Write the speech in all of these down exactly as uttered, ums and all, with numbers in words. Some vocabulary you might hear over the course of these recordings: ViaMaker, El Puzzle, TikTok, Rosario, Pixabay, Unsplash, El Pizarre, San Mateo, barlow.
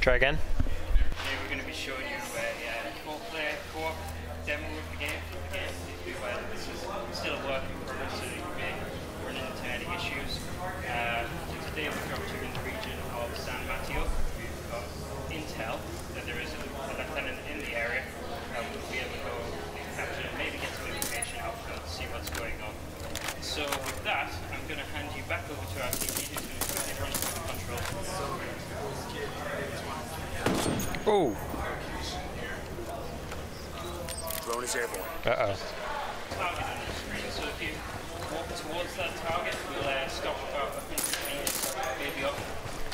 Try again. Today we're going to be showing you uh, the co-player co-op demo of the game. The game is well, this is still a work in progress, so it could be running into any issues. Uh, so today we're going to in the region of San Mateo. We've got intel that there is a lieutenant in the area, and we'll be able to go capture and maybe get some information out and see what's going on. So with that, I'm going to hand you back over to our team leader who's going to run the control. Oh. Drone is airborne. Uh oh. Target on the screen, so if you walk towards that target, we'll uh, stop about fifty meters, maybe up.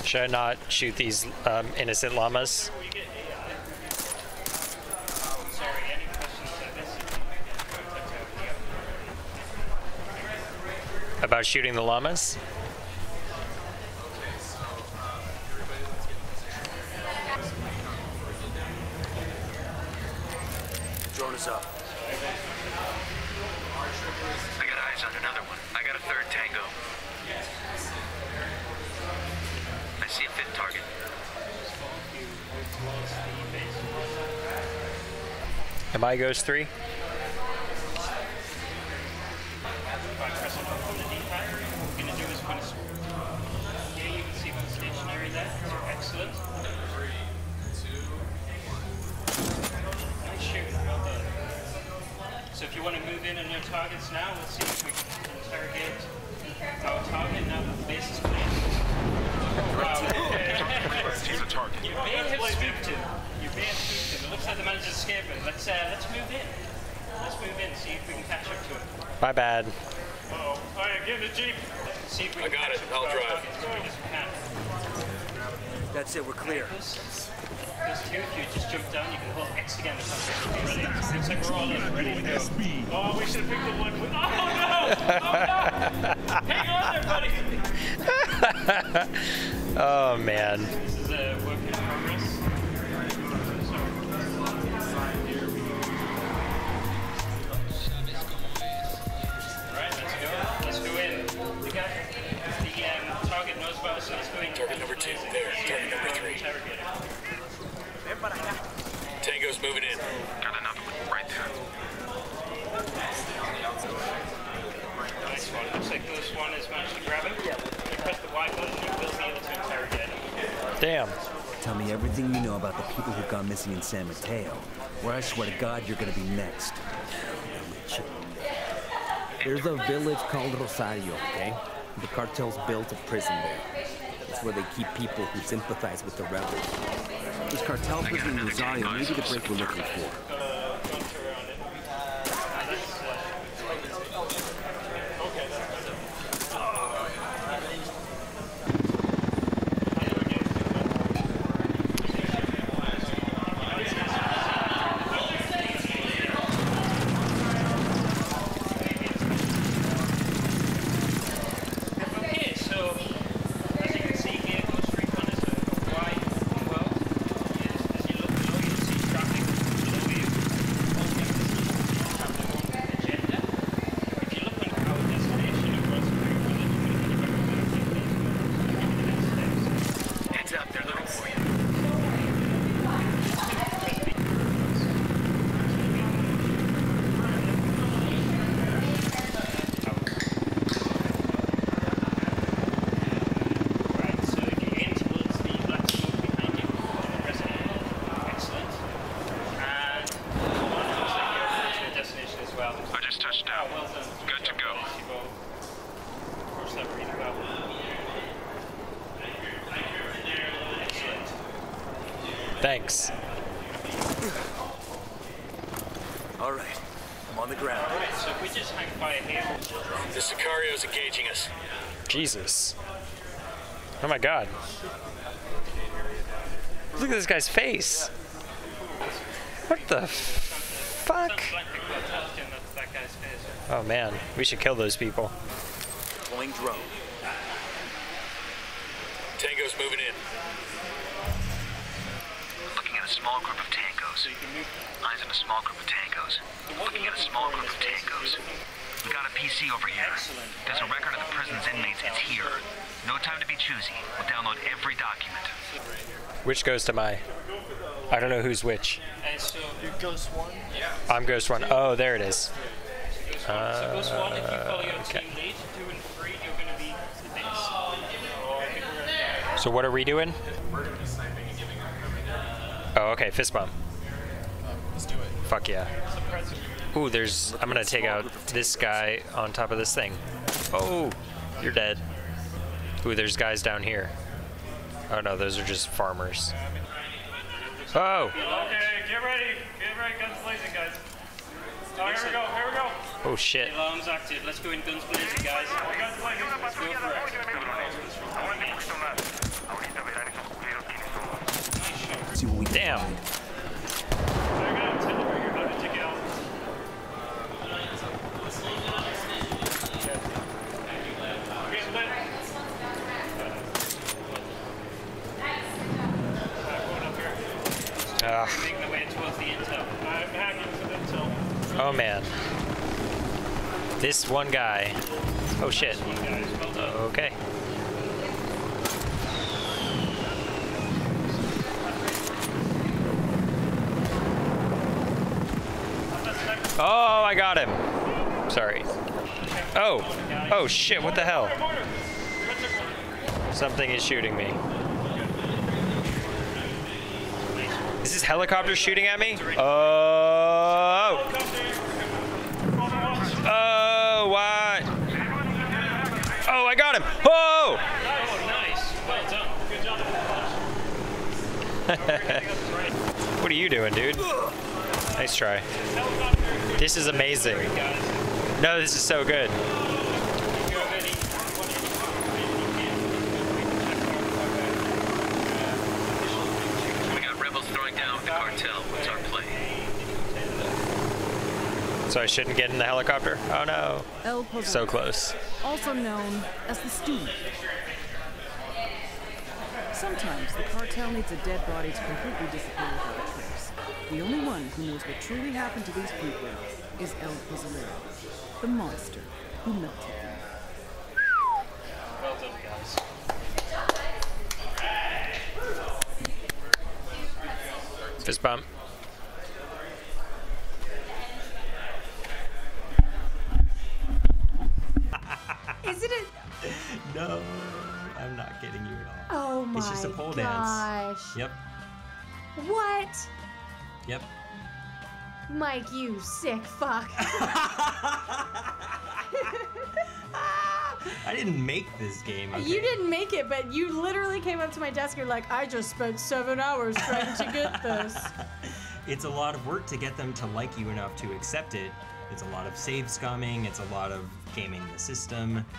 Should I not shoot these um, innocent llamas? About shooting the llamas? Drone is up. I got eyes on another one. I got a third tango. I see a fifth target. Am I goes three? If you want to move in on your targets now, we'll see if we can interrogate our target now that the base is placed. Oh, wow. He's a target. You may have spooked him. You may have spooked him. It looks like the manager's escaping. Let's, uh, let's move in. Let's move in, see if we can catch up to him. My bad. Uh-oh. All right, get in the Jeep. See if we can I got catch it. Up I'll drive. As That's it. We're clear. There's two of you, just jump down, you can hold X again. It's like we're all in, ready to go. Oh, we should have picked up one. Oh, no! Oh, no! Hang on there, buddy! Oh, man. This is a work in progress. All right, let's go. Let's go in. The, guy, the um, target knows about us, so let's go in. Target number two, there. Target number three. Tango's moving in. Got another one right there. Nice one. Looks like this one has managed to grab him. Yeah. You press the Y button, you will be able to interrogate him. Damn. Tell me everything you know about the people who've gone missing in San Mateo, where I swear to God you're going to be next. There's a village called Rosario, okay? The cartel's built a prison there. It's where they keep people who sympathize with the rebels. This cartel prison in Rosario may be the break we're looking for. Thanks. All right, I'm on the ground. All right, so if we just hang by here. The Sicario's engaging us. Jesus. Oh my God. Look at this guy's face. What the fuck? Oh man, we should kill those people. Going drone. Tango's moving in. A small group of tangos. Eyes on a small group of tangos. Looking at a small group of tangos. We got a P C over here. There's a record of the prison's inmates. It's here. No time to be choosy. We'll download every document. Which goes to my... I don't know who's which. You're Ghost one? I'm Ghost one. Oh, there it is. Uh, so Ghost one, if you follow your okay. team lead, two and three, you're going to be the base. So what are we doing? We're going to be sniping and giving up. Oh, okay. Fist bump. Let's do it. Fuck yeah. Ooh, there's... I'm going to take out this guy on top of this thing. Oh, you're dead. Ooh, there's guys down here. Oh no, those are just farmers. Oh! Okay, get ready! Get ready, guns blazing, guys. Oh, here we go, here we go! Oh shit. Alarm's active. Let's go in guns blazing, guys. Guns blazing, let's go for it. Damn! Ugh. Oh man. This one guy. Oh shit. Okay. Oh, I got him. Sorry. Oh. Oh shit, what the hell? Something is shooting me. Is this helicopter shooting at me? Oh! Oh, what? Oh, I got him! Oh! Nice. Well done. Good job. What are you doing, dude? Nice try. This is amazing. No, this is so good. So I shouldn't get in the helicopter? Oh no. El Puzzle, so close. Also known as the Steed. Sometimes the cartel needs a dead body to completely disappear without trace. The only one who knows what truly happened to these people is El Pizarre, the monster who melted them. Well done, guys. Fist bump. No, I'm not getting you at all. Oh my gosh. It's just a pole dance. Yep. What? Yep. Mike, you sick fuck. I didn't make this game. Okay. You didn't make it, but you literally came up to my desk and you're like, I just spent seven hours trying to get this. It's a lot of work to get them to like you enough to accept it. It's a lot of save scumming. It's a lot of gaming the system.